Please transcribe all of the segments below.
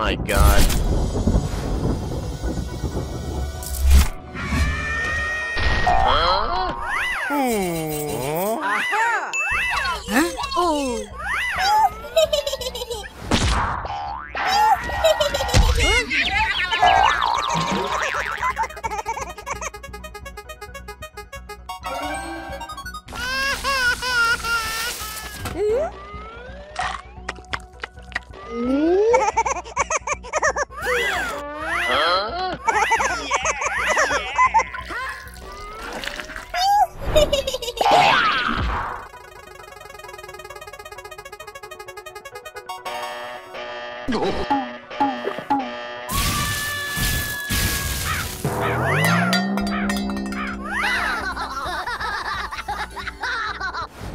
my god. Huh? Oh. Aha. Huh? Oh.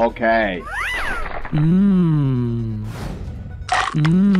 Okay. Mmm. Mmm.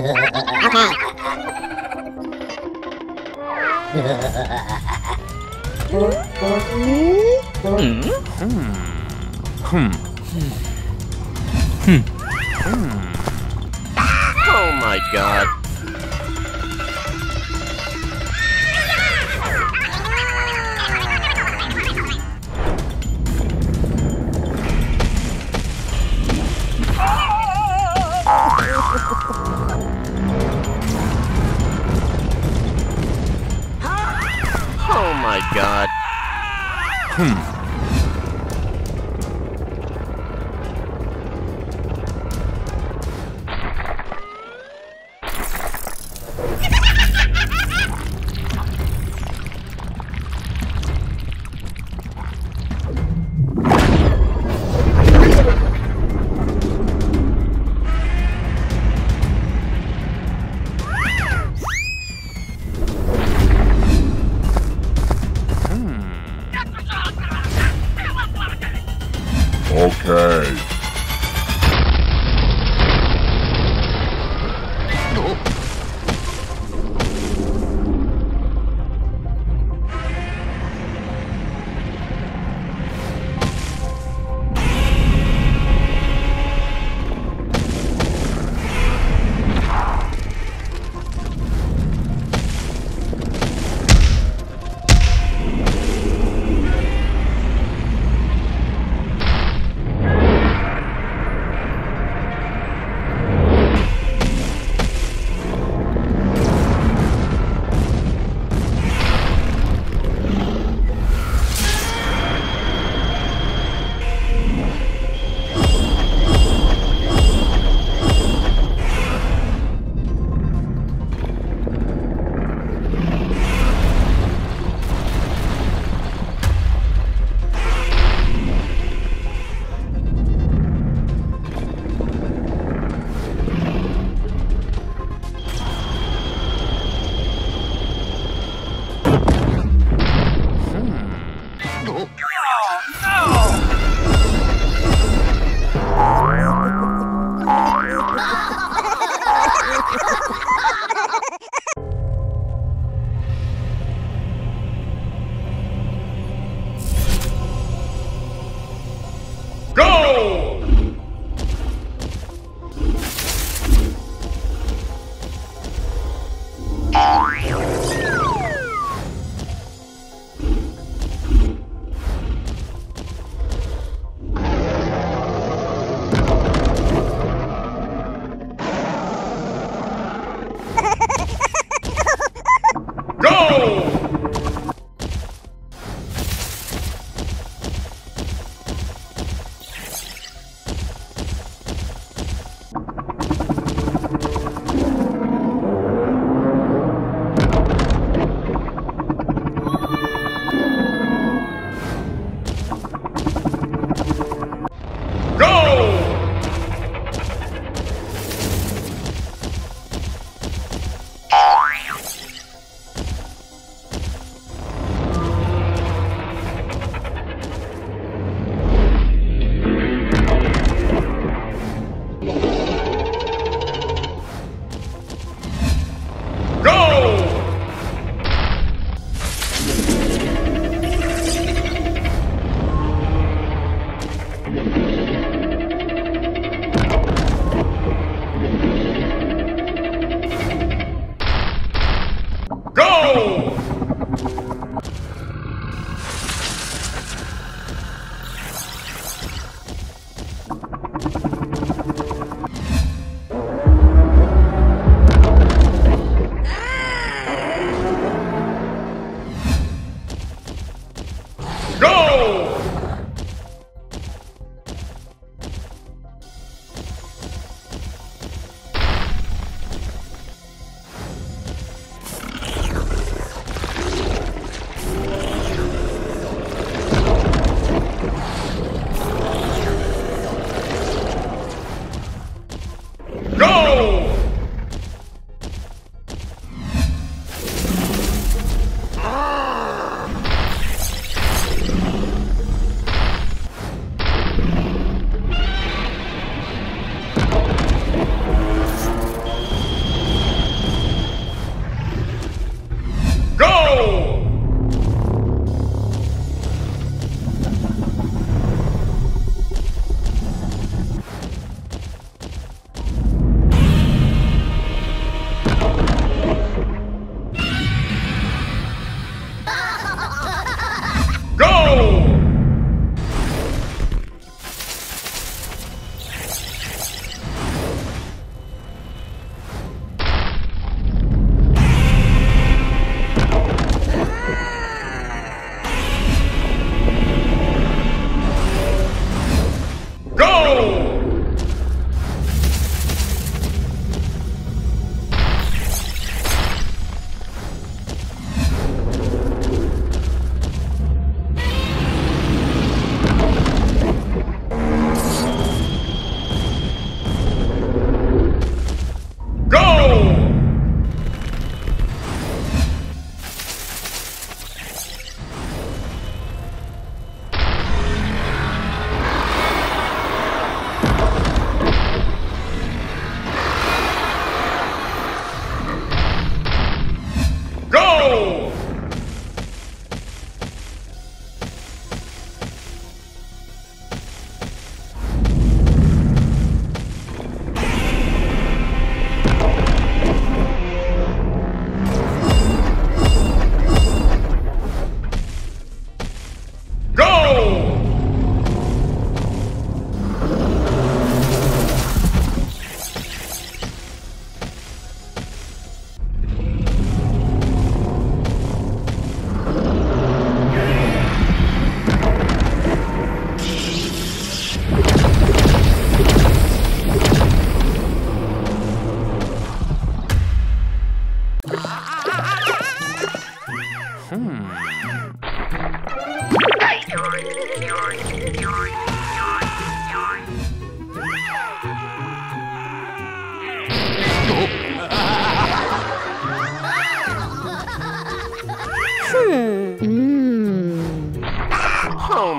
Oh my god. God.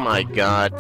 my god.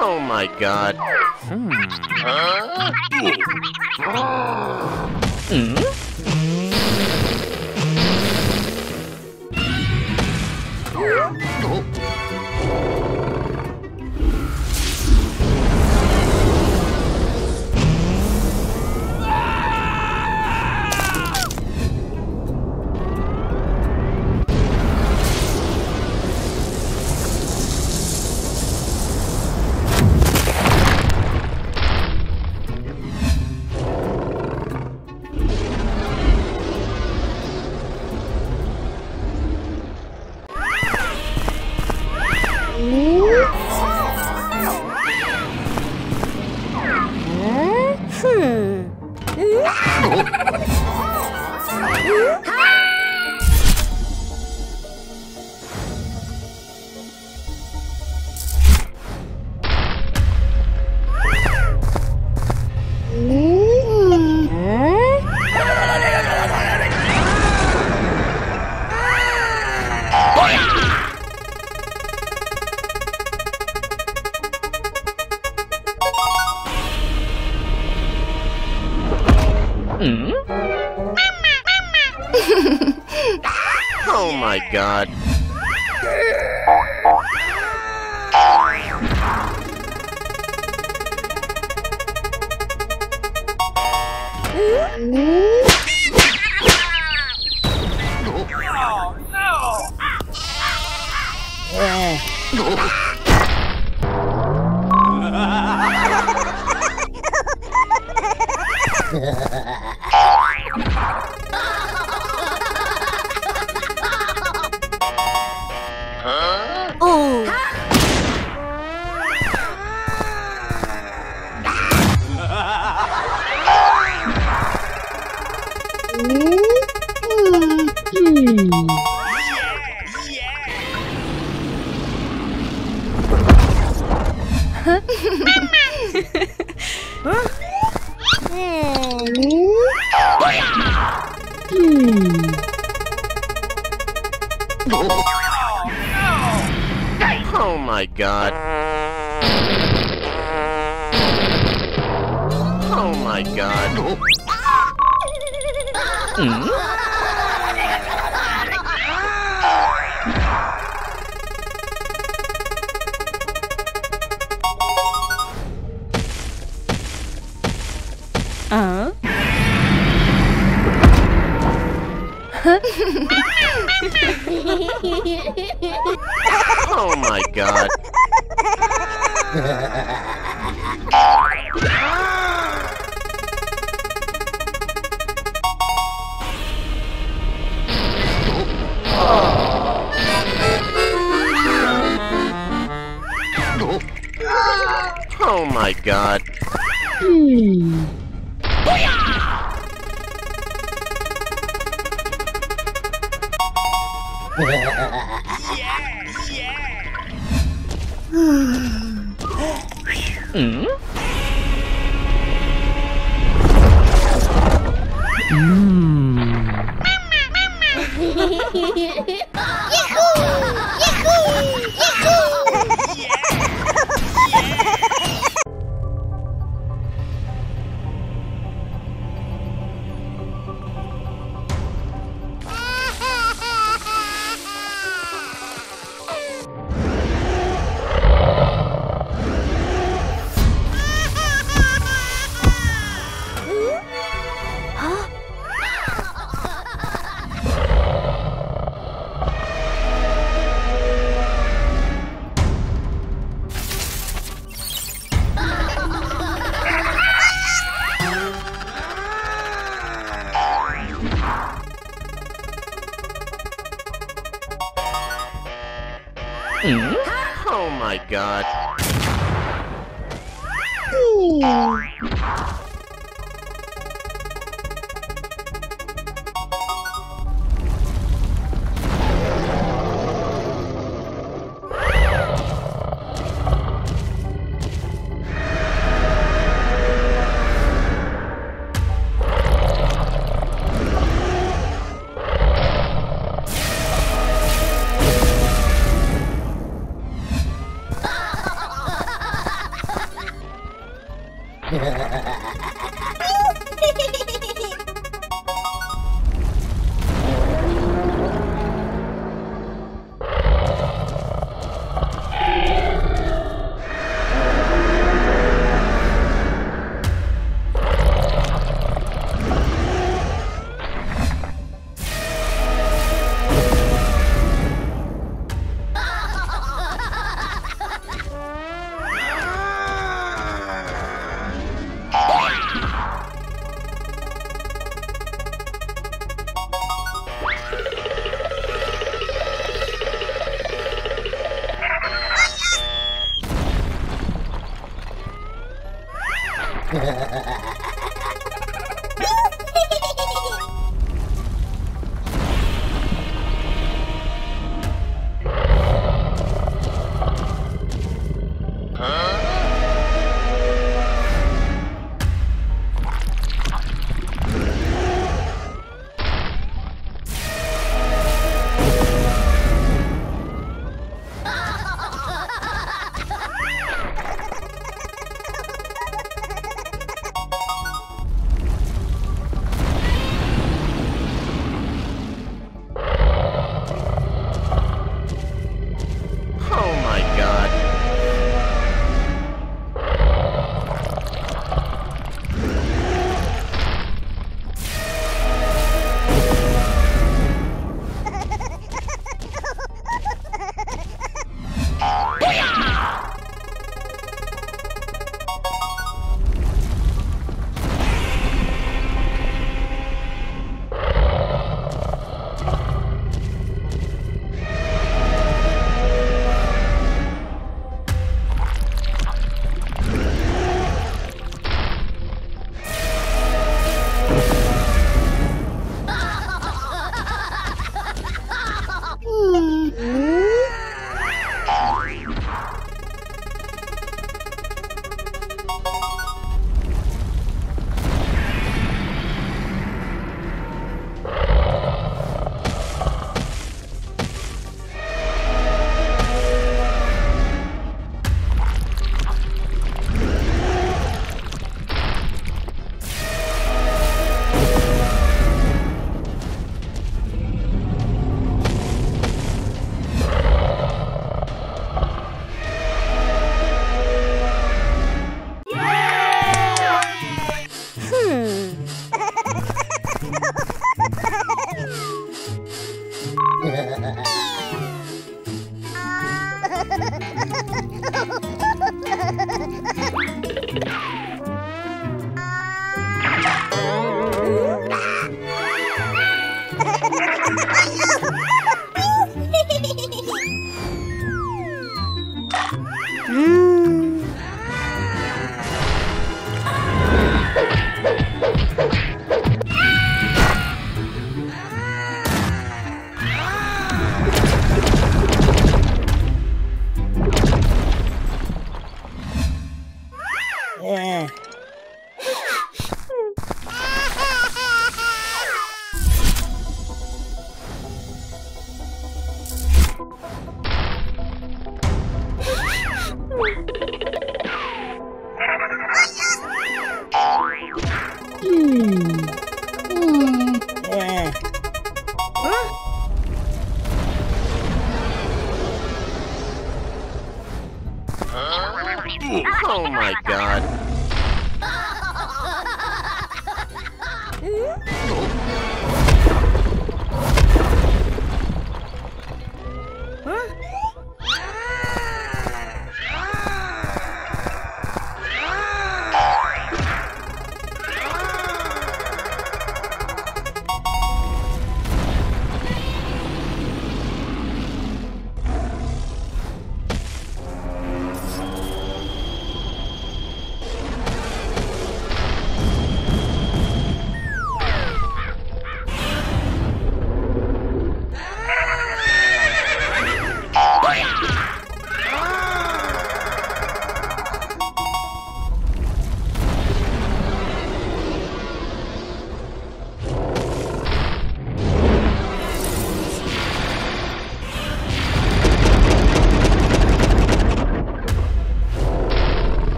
Oh my god. God. Oh my god. Oh my god. Oh my god. Oh my god.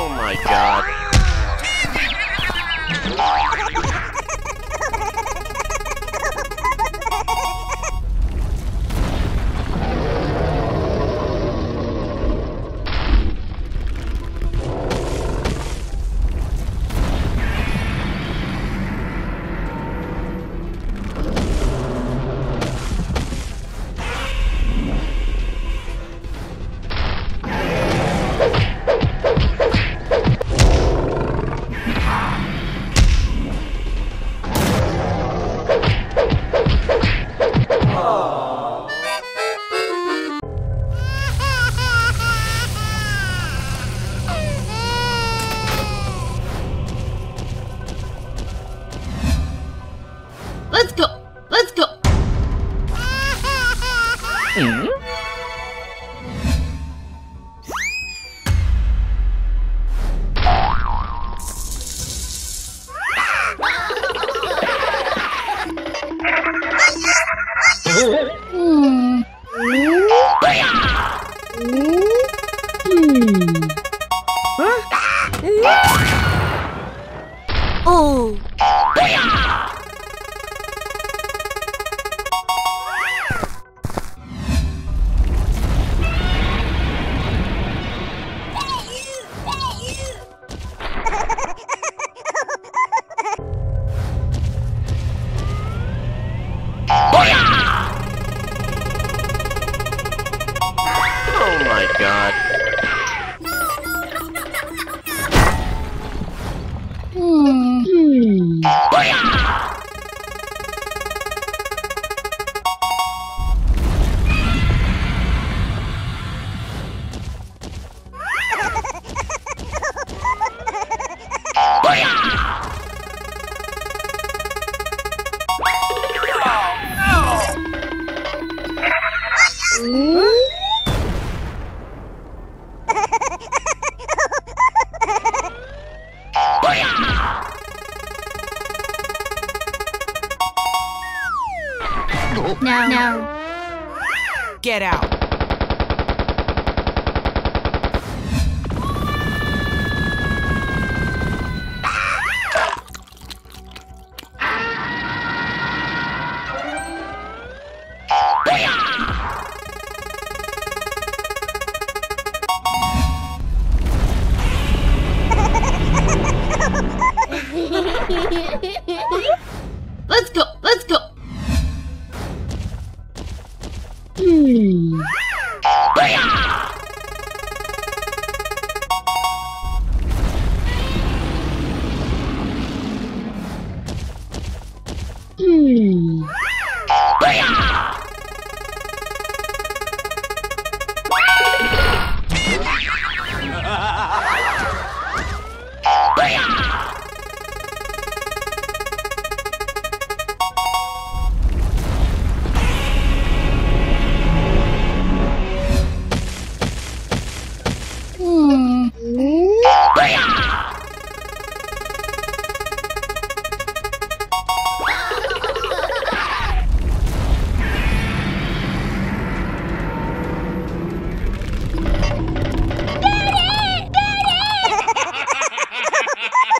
Oh my god. Get out.